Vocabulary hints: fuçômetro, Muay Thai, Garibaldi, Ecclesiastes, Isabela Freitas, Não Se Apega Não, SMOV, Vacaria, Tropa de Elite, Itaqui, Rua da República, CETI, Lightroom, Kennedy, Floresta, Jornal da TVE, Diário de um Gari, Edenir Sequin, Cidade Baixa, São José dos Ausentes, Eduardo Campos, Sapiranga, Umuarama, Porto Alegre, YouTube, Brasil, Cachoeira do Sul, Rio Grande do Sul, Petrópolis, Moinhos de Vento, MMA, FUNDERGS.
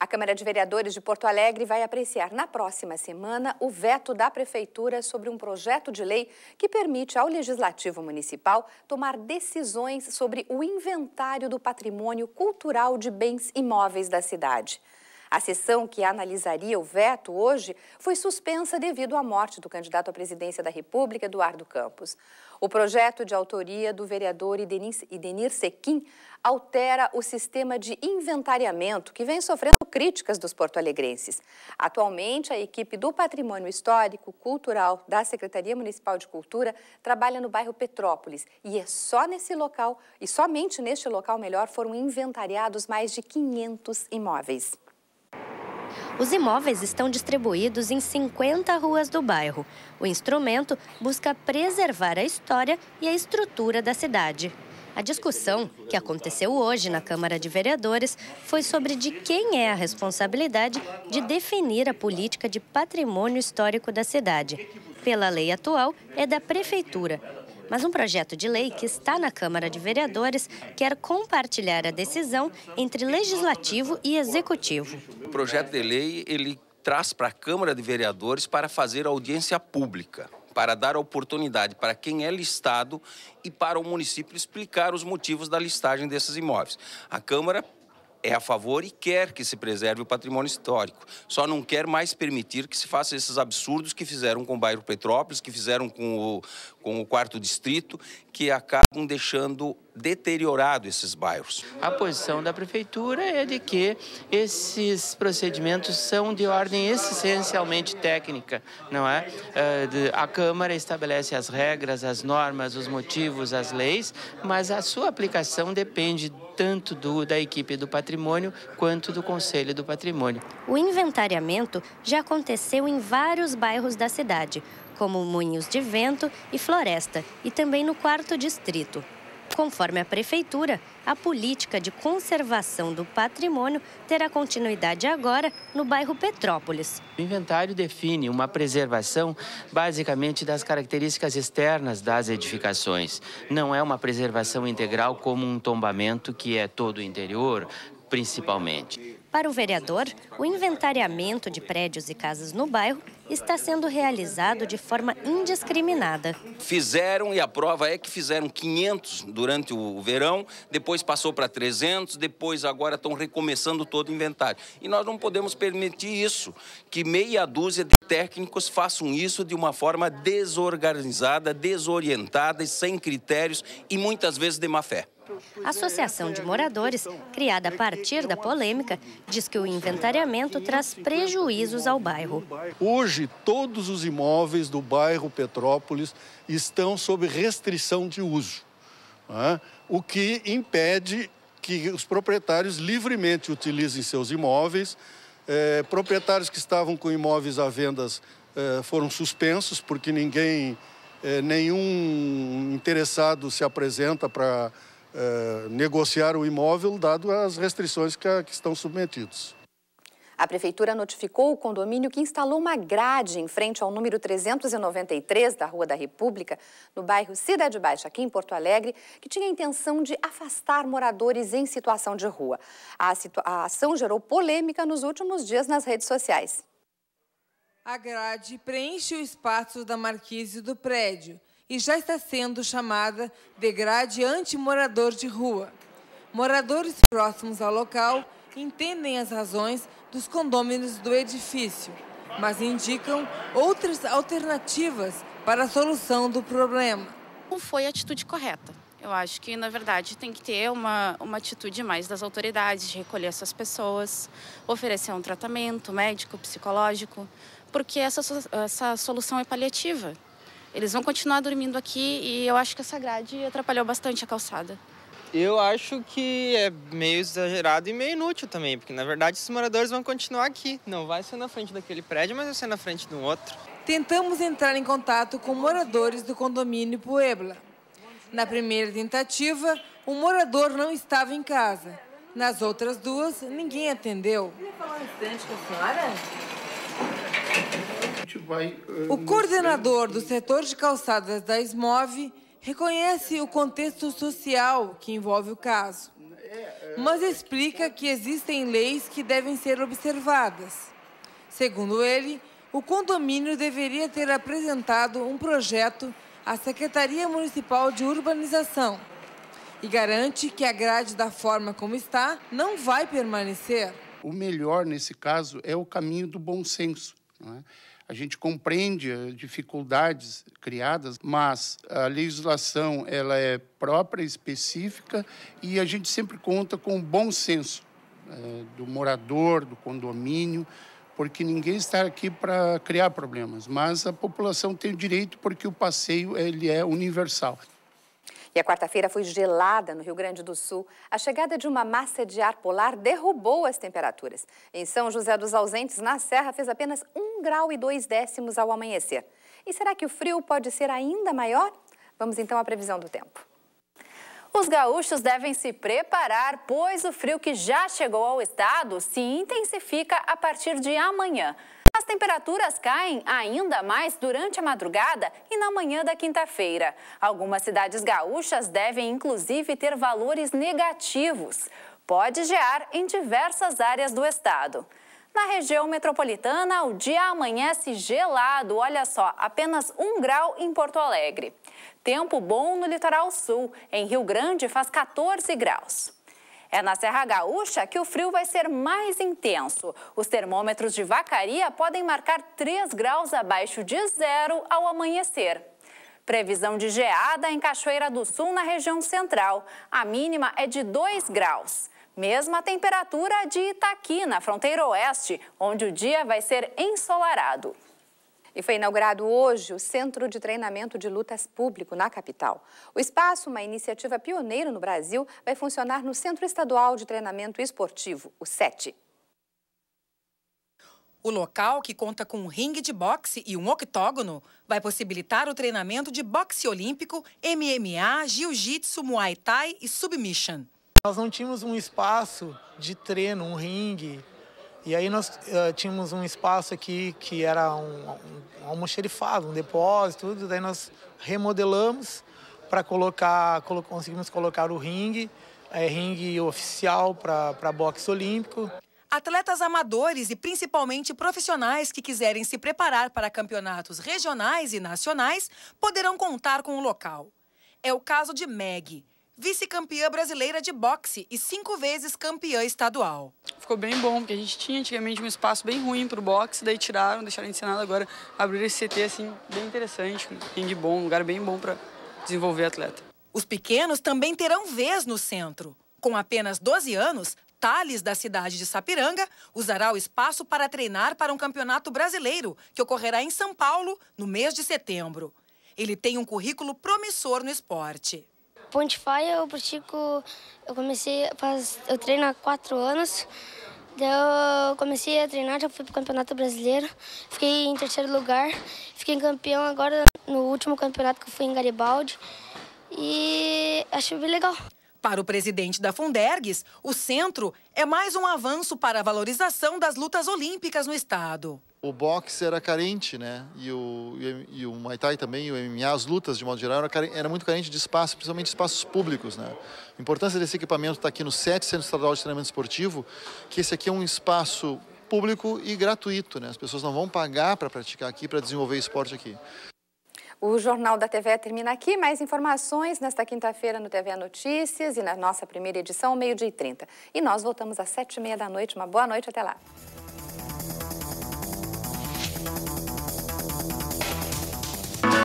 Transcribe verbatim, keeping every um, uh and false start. A Câmara de Vereadores de Porto Alegre vai apreciar na próxima semana o veto da Prefeitura sobre um projeto de lei que permite ao Legislativo Municipal tomar decisões sobre o inventário do patrimônio cultural de bens imóveis da cidade. A sessão que analisaria o veto hoje foi suspensa devido à morte do candidato à presidência da República, Eduardo Campos. O projeto de autoria do vereador Edenir Sequin altera o sistema de inventariamento que vem sofrendo críticas dos porto-alegrenses. Atualmente, a equipe do Patrimônio Histórico Cultural da Secretaria Municipal de Cultura trabalha no bairro Petrópolis e é só nesse local, e somente neste local melhor, foram inventariados mais de quinhentos imóveis. Os imóveis estão distribuídos em cinquenta ruas do bairro. O instrumento busca preservar a história e a estrutura da cidade. A discussão, que aconteceu hoje na Câmara de Vereadores, foi sobre de quem é a responsabilidade de definir a política de patrimônio histórico da cidade. Pela lei atual, é da Prefeitura. Mas um projeto de lei que está na Câmara de Vereadores quer compartilhar a decisão entre legislativo e executivo. O projeto de lei ele traz para a Câmara de Vereadores para fazer audiência pública, para dar oportunidade para quem é listado e para o município explicar os motivos da listagem desses imóveis. A Câmara é a favor e quer que se preserve o patrimônio histórico. Só não quer mais permitir que se faça esses absurdos que fizeram com o bairro Petrópolis, que fizeram com o, com o quarto distrito, que acabam deixando deteriorado esses bairros. A posição da Prefeitura é de que esses procedimentos são de ordem essencialmente técnica, não é? A Câmara estabelece as regras, as normas, os motivos, as leis, mas a sua aplicação depende tanto do, da equipe do patrimônio quanto do Conselho do Patrimônio. O inventariamento já aconteceu em vários bairros da cidade, como Moinhos de Vento e Floresta, e também no quarto distrito. Conforme a Prefeitura, a política de conservação do patrimônio terá continuidade agora no bairro Petrópolis. O inventário define uma preservação basicamente das características externas das edificações. Não é uma preservação integral como um tombamento que é todo o interior, principalmente. Para o vereador, o inventariamento de prédios e casas no bairro está sendo realizado de forma indiscriminada. Fizeram, e a prova é que fizeram quinhentos durante o verão, depois passou para trezentos, depois agora estão recomeçando todo o inventário. E nós não podemos permitir isso, que meia dúzia de técnicos façam isso de uma forma desorganizada, desorientada e sem critérios e muitas vezes de má fé. A Associação de Moradores, criada a partir da polêmica, diz que o inventariamento traz prejuízos ao bairro. Hoje, todos os imóveis do bairro Petrópolis estão sob restrição de uso, né? O que impede que os proprietários livremente utilizem seus imóveis. É, proprietários que estavam com imóveis à venda é, foram suspensos, porque ninguém, é, nenhum interessado se apresenta para Uh, negociar o imóvel, dado as restrições que, a, que estão submetidos. A Prefeitura notificou o condomínio que instalou uma grade em frente ao número trezentos e noventa e três da Rua da República, no bairro Cidade Baixa, aqui em Porto Alegre, que tinha a intenção de afastar moradores em situação de rua. A, situa- a ação gerou polêmica nos últimos dias nas redes sociais. A grade preenche o espaço da marquise do prédio e já está sendo chamada de grade anti-morador de rua. Moradores próximos ao local entendem as razões dos condôminos do edifício, mas indicam outras alternativas para a solução do problema. Não foi a atitude correta. Eu acho que, na verdade, tem que ter uma, uma atitude mais das autoridades, de recolher essas pessoas, oferecer um tratamento médico, psicológico, porque essa, essa solução é paliativa. Eles vão continuar dormindo aqui e eu acho que essa grade atrapalhou bastante a calçada. Eu acho que é meio exagerado e meio inútil também, porque na verdade esses moradores vão continuar aqui. Não vai ser na frente daquele prédio, mas vai ser na frente de um outro. Tentamos entrar em contato com moradores do condomínio Puebla. Na primeira tentativa, o morador não estava em casa. Nas outras duas, ninguém atendeu. Eu ia falar um instante com a senhora? O coordenador do setor de calçadas da S M O V reconhece o contexto social que envolve o caso, mas explica que existem leis que devem ser observadas. Segundo ele, o condomínio deveria ter apresentado um projeto à Secretaria Municipal de Urbanização e garante que a grade, da forma como está, não vai permanecer. O melhor, nesse caso, é o caminho do bom senso, não é? A gente compreende as dificuldades criadas, mas a legislação ela é própria, específica, e a gente sempre conta com o bom senso é, do morador, do condomínio, porque ninguém está aqui para criar problemas, mas a população tem o direito porque o passeio ele é universal. E a quarta-feira foi gelada no Rio Grande do Sul. A chegada de uma massa de ar polar derrubou as temperaturas. Em São José dos Ausentes, na Serra, fez apenas um grau e dois décimos ao amanhecer. E será que o frio pode ser ainda maior? Vamos então à previsão do tempo. Os gaúchos devem se preparar, pois o frio que já chegou ao estado se intensifica a partir de amanhã. As temperaturas caem ainda mais durante a madrugada e na manhã da quinta-feira. Algumas cidades gaúchas devem, inclusive, ter valores negativos. Pode gear em diversas áreas do estado. Na região metropolitana, o dia amanhece gelado, olha só, apenas um grau em Porto Alegre. Tempo bom no litoral sul, em Rio Grande faz quatorze graus. É na Serra Gaúcha que o frio vai ser mais intenso. Os termômetros de Vacaria podem marcar três graus abaixo de zero ao amanhecer. Previsão de geada em Cachoeira do Sul, na região central. A mínima é de dois graus. Mesma temperatura de Itaqui, na fronteira oeste, onde o dia vai ser ensolarado. E foi inaugurado hoje o Centro de Treinamento de Lutas Público na capital. O espaço, uma iniciativa pioneira no Brasil, vai funcionar no Centro Estadual de Treinamento Esportivo, o C E T I. O local, que conta com um ringue de boxe e um octógono, vai possibilitar o treinamento de boxe olímpico, M M A, jiu-jitsu, muay thai e submission. Nós não tínhamos um espaço de treino, um ringue. E aí nós uh, tínhamos um espaço aqui que era um, um, um almoxerifado, um depósito, tudo. Daí nós remodelamos para colocar, colo conseguimos colocar o ringue, é, ringue oficial para boxe olímpico. Atletas amadores e principalmente profissionais que quiserem se preparar para campeonatos regionais e nacionais poderão contar com o local. É o caso de Maggie, vice-campeã brasileira de boxe e cinco vezes campeã estadual. Ficou bem bom, porque a gente tinha antigamente um espaço bem ruim para o boxe, daí tiraram, deixaram ensinado, agora abriram esse C T assim, bem interessante, um ringue bom, um lugar bem bom para desenvolver atleta. Os pequenos também terão vez no centro. Com apenas doze anos, Thales, da cidade de Sapiranga, usará o espaço para treinar para um campeonato brasileiro, que ocorrerá em São Paulo no mês de setembro. Ele tem um currículo promissor no esporte. Pontify, eu pratico, eu comecei, faz, eu treino há quatro anos, daí eu comecei a treinar, já fui para o Campeonato Brasileiro, fiquei em terceiro lugar, fiquei campeão agora no último campeonato que eu fui em Garibaldi e achei bem legal. Para o presidente da FUNDERGS, o centro é mais um avanço para a valorização das lutas olímpicas no estado. O boxe era carente, né? E o, e o Muay Thai também, o M M A, as lutas de modo geral, era, carente, era muito carente de espaço, principalmente espaços públicos, né? A importância desse equipamento está aqui no C E T I, Centro Estadual de Treinamento Esportivo, que esse aqui é um espaço público e gratuito, né? As pessoas não vão pagar para praticar aqui, para desenvolver esporte aqui. O Jornal da T V termina aqui. Mais informações nesta quinta-feira no T V Notícias e na nossa primeira edição, meio-dia e trinta. E nós voltamos às sete e meia da noite. Uma boa noite, até lá.